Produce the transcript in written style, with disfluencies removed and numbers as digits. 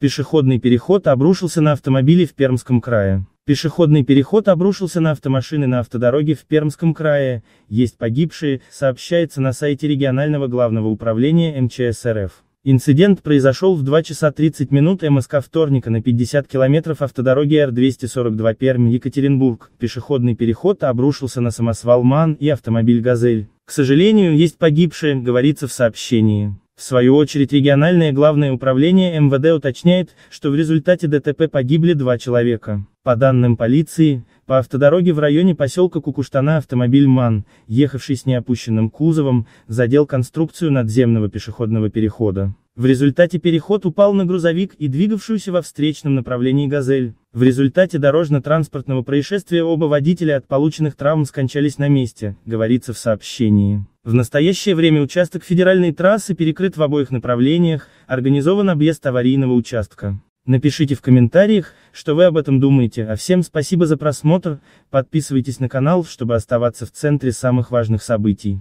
Пешеходный переход обрушился на автомобили в Пермском крае. Пешеходный переход обрушился на автомашины на автодороге в Пермском крае, есть погибшие, сообщается на сайте регионального главного управления МЧС РФ. Инцидент произошел в 2 часа 30 минут МСК вторника на 50 километров автодороги Р-242 Пермь-Екатеринбург. Пешеходный переход обрушился на самосвал МАН и автомобиль «Газель». К сожалению, есть погибшие, говорится в сообщении. В свою очередь региональное главное управление МВД уточняет, что в результате ДТП погибли 2 человека. По данным полиции, по автодороге в районе поселка Кукуштана автомобиль МАН, ехавший с неопущенным кузовом, задел конструкцию надземного пешеходного перехода. В результате переход упал на грузовик и двигавшуюся во встречном направлении «Газель». В результате дорожно-транспортного происшествия оба водителя от полученных травм скончались на месте, говорится в сообщении. В настоящее время участок федеральной трассы перекрыт в обоих направлениях, организован объезд аварийного участка. Напишите в комментариях, что вы об этом думаете, а всем спасибо за просмотр, подписывайтесь на канал, чтобы оставаться в центре самых важных событий.